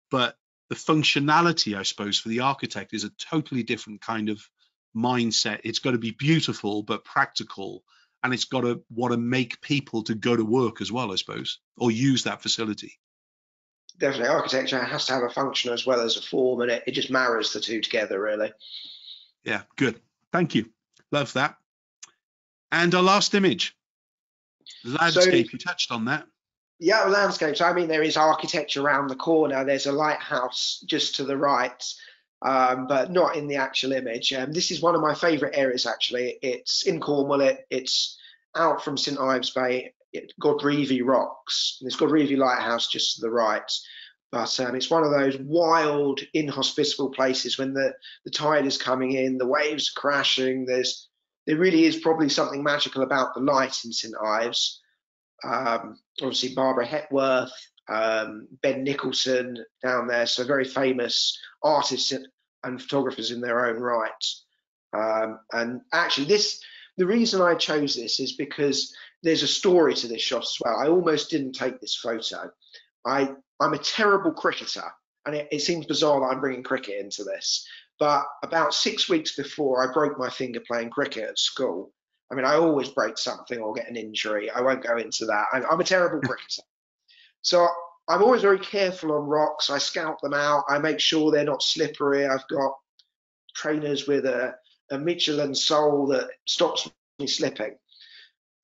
But the functionality, I suppose, for the architect is a totally different kind of mindset. It's got to be beautiful, but practical. And it's got to want to make people to go to work as well, I suppose, or use that facility. Definitely. Architecture has to have a function as well as a form, and it, it just marries the two together, really. Yeah, good. Thank you. Love that. And our last image. Landscape, so, you touched on that. Yeah, landscapes. I mean, there is architecture around the corner. There's a lighthouse just to the right. um, but not in the actual image. Um, this is one of my favourite areas, actually. It's in Cornwall. It, it's out from St Ives Bay, it, Godrevy Rocks. There's Godrevy Lighthouse just to the right. But um, it's one of those wild, inhospitable places when the, the tide is coming in, the waves are crashing. There's, there really is probably something magical about the light in St Ives. Um, obviously, Barbara Hepworth, um, Ben Nicholson down there, so very famous artists and photographers in their own right. Um, and actually, this the reason I chose this is because there's a story to this shot as well. I almost didn't take this photo. I I'm a terrible cricketer, and it, it seems bizarre that I'm bringing cricket into this, but about six weeks before, I broke my finger playing cricket at school. I mean, I always break something or get an injury. I won't go into that. I'm, I'm a terrible cricketer. So I'm always very careful on rocks. I scout them out. I make sure they're not slippery. I've got trainers with a, a Michelin sole that stops me slipping.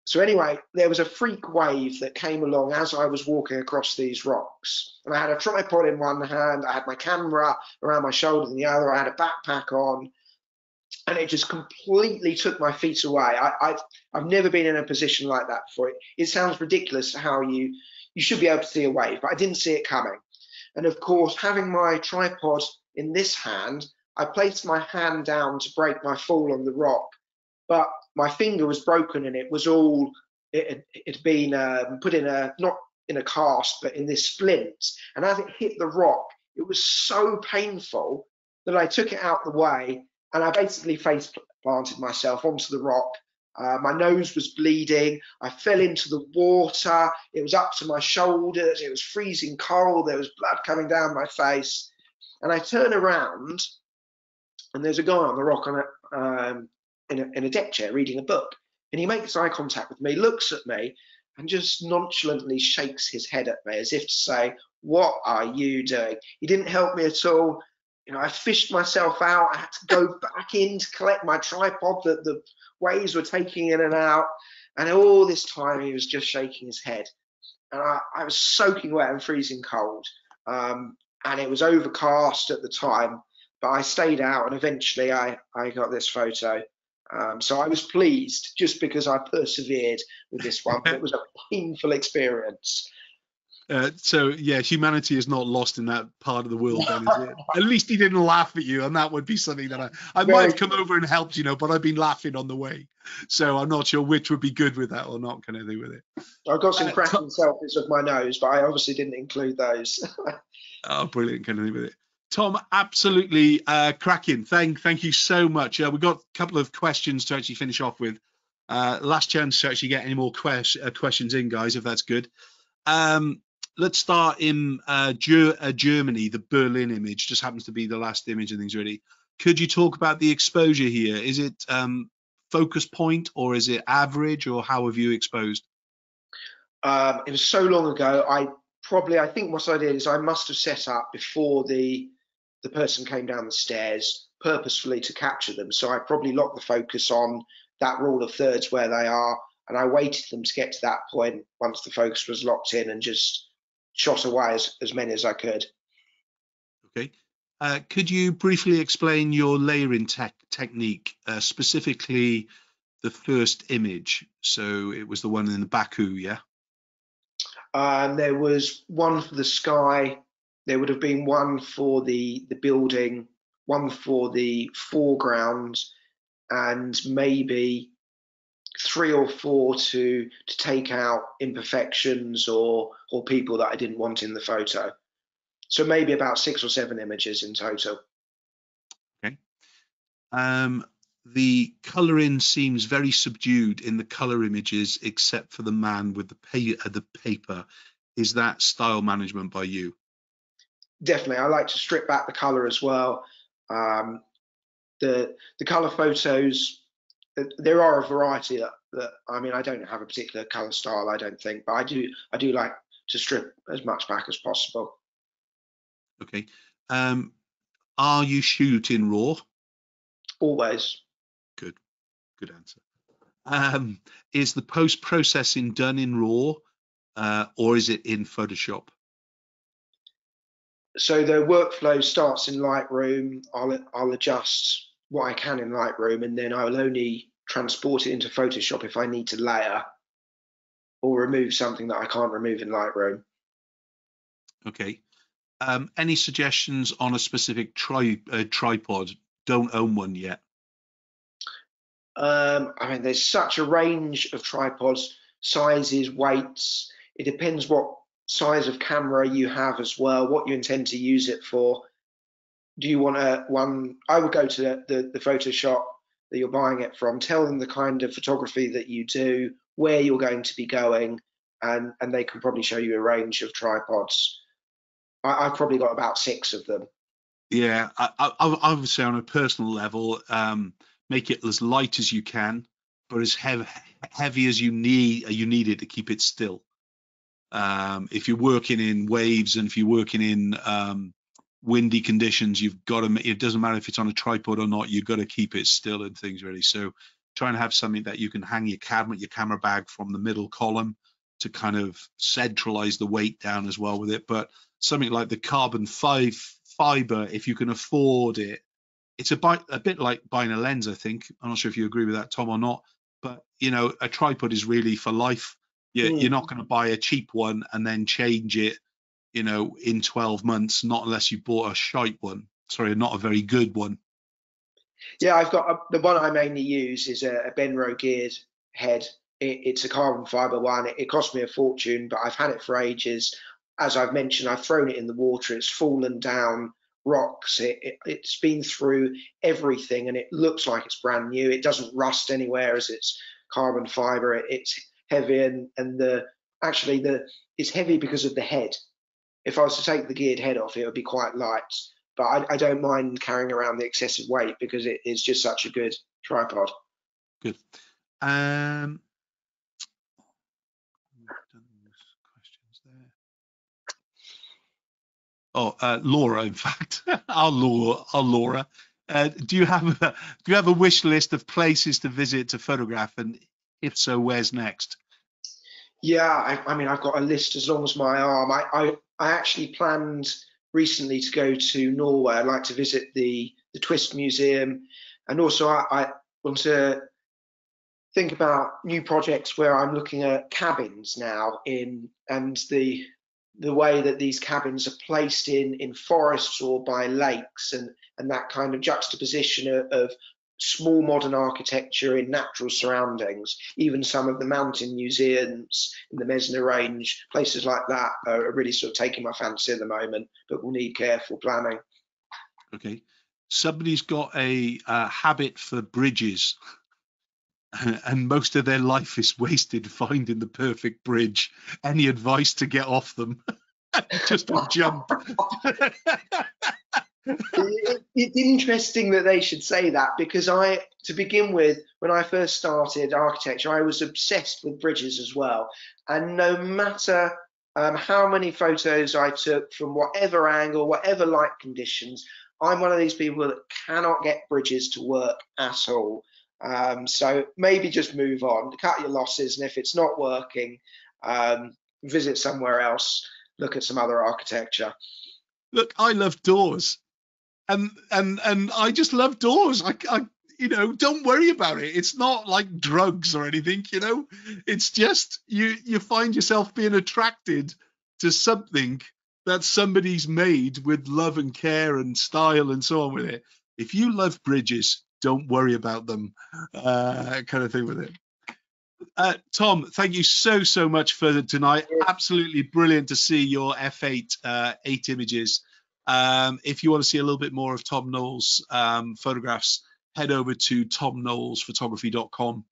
So anyway, there was a freak wave that came along as I was walking across these rocks. And I had a tripod in one hand, I had my camera around my shoulder in the other, I had a backpack on, and it just completely took my feet away. I, I've, I've never been in a position like that before. It, it sounds ridiculous how you, you should be able to see a wave, but I didn't see it coming. And of course, having my tripod in this hand, I placed my hand down to break my fall on the rock, but my finger was broken, and it was all, it had been um, put in a, not in a cast, but in this splint. And as it hit the rock, it was so painful that I took it out the way, and I basically face planted myself onto the rock. Uh, my nose was bleeding. I fell into the water. It was up to my shoulders. It was freezing cold. There was blood coming down my face. And I turn around, and there's a guy on the rock on a, um, In a, in a deck chair reading a book, and he makes eye contact with me, looks at me, and just nonchalantly shakes his head at me as if to say, what are you doing? He didn't help me at all. You know, I fished myself out. I had to go back in to collect my tripod that the waves were taking in and out, and all this time he was just shaking his head, and I, I was soaking wet and freezing cold, um, and it was overcast at the time, but I stayed out, and eventually I, I got this photo. Um, so I was pleased just because I persevered with this one. It was a painful experience. Uh, so, yeah, humanity is not lost in that part of the world, then, is it? At least he didn't laugh at you, and that would be something that I, I might have come over and helped, you know, but I've been laughing on the way. So I'm not sure which would be good with that or not, kind of thing with it. I've got some cracking uh, selfies of my nose, but I obviously didn't include those. Oh, brilliant, kind of thing with it. Tom, absolutely uh, cracking. Thank, thank you so much. Uh, we've got a couple of questions to actually finish off with. Uh, last chance to actually get any more quest uh, questions in, guys, if that's good. Um, let's start in uh, Ger uh, Germany. The Berlin image just happens to be the last image and things, really. Could you talk about the exposure here? Is it um, focus point, or is it average, or how have you exposed? Um, it was so long ago. I probably, I think what I did is I must have set up before the the person came down the stairs purposefully to capture them. So I probably locked the focus on that rule of thirds where they are, and I waited them to get to that point once the focus was locked in, and just shot away as, as many as I could. Okay. Uh, could you briefly explain your layering te technique, uh, specifically the first image? So it was the one in the Baku, yeah? Um, there was one for the sky. There would have been one for the, the building, one for the foreground, and maybe three or four to, to take out imperfections or, or people that I didn't want in the photo. So maybe about six or seven images in total. Okay. Um, the colouring seems very subdued in the colour images, except for the man with the, pa uh, the paper. Is that style management by you? Definitely, I like to strip back the colour as well. Um, the the colour photos, there are a variety that, that I mean, I don't have a particular colour style, I don't think, but I do I do like to strip as much back as possible. Okay. Um, are you shooting raw? Always. Good, good answer. Um, is the post processing done in raw, uh, or is it in Photoshop? so the workflow starts in Lightroom. I'll, I'll adjust what I can in Lightroom, and then I'll only transport it into Photoshop if I need to layer or remove something that I can't remove in Lightroom. Okay. Um, any suggestions on a specific tri uh, tripod? Don't own one yet. Um, I mean, there's such a range of tripods, sizes, weights. It depends what size of camera you have as well, what you intend to use it for. Do you want a one? I would go to the, the, the photo shop that you're buying it from, tell them the kind of photography that you do, where you're going to be going, and, and they can probably show you a range of tripods. I, I've probably got about six of them. Yeah, I, I, I would say on a personal level, um, make it as light as you can, but as heavy, heavy as you need, you need it to keep it still. Um, if you're working in waves and if you're working in um, windy conditions, you've got to, it doesn't matter if it's on a tripod or not, you've got to keep it still and things really. So try and have something that you can hang your camera, your camera bag from the middle column to kind of centralize the weight down as well with it. But something like the carbon five fiber, if you can afford it, it's a bit, a bit like buying a lens, I think. I'm not sure if you agree with that, Tom, or not, but you know, a tripod is really for life. You're, mm. you're not going to buy a cheap one and then change it, you know, in twelve months, not unless you bought a shite one. Sorry, not a very good one. Yeah, I've got a, the one I mainly use is a, a Benro geared head. It, it's a carbon fiber one. It, it cost me a fortune, but I've had it for ages. As I've mentioned, I've thrown it in the water. It's fallen down rocks. It, it, it's been through everything, and it looks like it's brand new. It doesn't rust anywhere as it's carbon fiber. It, it's heavy, and, and the actually the it's heavy because of the head. If I was to take the geared head off, it would be quite light, but I, I don't mind carrying around the excessive weight because it is just such a good tripod. Good. Um, questions there. Oh, uh, Laura, in fact, our Laura, our Laura. Uh, do you have a, do you have a wish list of places to visit to photograph, and if so, where's next? Yeah, I, I mean, I've got a list as long as my arm. I, I, I actually planned recently to go to Norway. I'd like to visit the, the Twist Museum. And also I, I want to think about new projects where I'm looking at cabins now in and the the way that these cabins are placed in, in forests or by lakes, and, and that kind of juxtaposition of, of small modern architecture in natural surroundings. Even some of the mountain museums in the Mesna range, places like that are really sort of taking my fancy at the moment, but will need careful planning. Okay, somebody's got a uh, habit for bridges and most of their life is wasted finding the perfect bridge. Any advice to get off them? Just a jump. It, it's interesting that they should say that, because I, to begin with, when I first started architecture, I was obsessed with bridges as well. And no matter um, how many photos I took from whatever angle, whatever light conditions, I'm one of these people that cannot get bridges to work at all. Um, so maybe just move on, cut your losses, and if it's not working, um, visit somewhere else, look at some other architecture. Look, I love doors. And and and I just love doors. I, I, you know, don't worry about it. It's not like drugs or anything, you know. It's just you you find yourself being attracted to something that somebody's made with love and care and style and so on with it. If you love bridges, don't worry about them, uh, kind of thing with it. Uh, Tom, thank you so so much for tonight. Absolutely brilliant to see your F eight uh, eight images. Um, if you want to see a little bit more of Tom Knowles' um, photographs, head over to tom knowles photography dot com,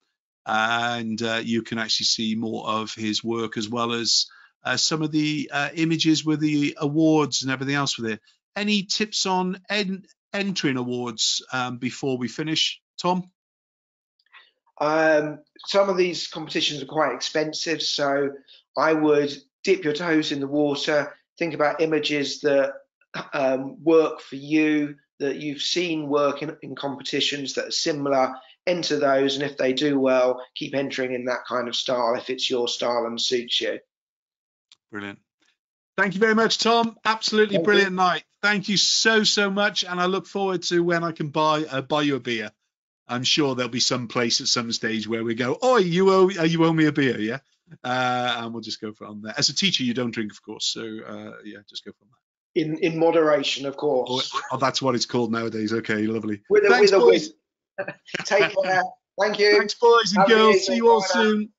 and uh, you can actually see more of his work, as well as uh, some of the uh, images with the awards and everything else with it. Any tips on en entering awards um, before we finish, Tom? Um, some of these competitions are quite expensive, so I would dip your toes in the water, think about images that Um, work for you, that you've seen work in, in competitions that are similar. Enter those, and if they do well, keep entering in that kind of style if it's your style and suits you. Brilliant. Thank you very much, Tom. Absolutely Thank brilliant you. night. Thank you so, so much. And I look forward to when I can buy uh, buy you a beer. I'm sure there'll be some place at some stage where we go, oh, you owe, uh, you owe me a beer, yeah? Uh, and we'll just go from there. As a teacher, you don't drink, of course. So, uh, yeah, just go from there. In in moderation, of course. Oh, oh, that's what it's called nowadays. Okay, lovely. With a, Thanks, with boys. A, with. Take care. Thank you. Thanks, boys and Have girls. See you all soon.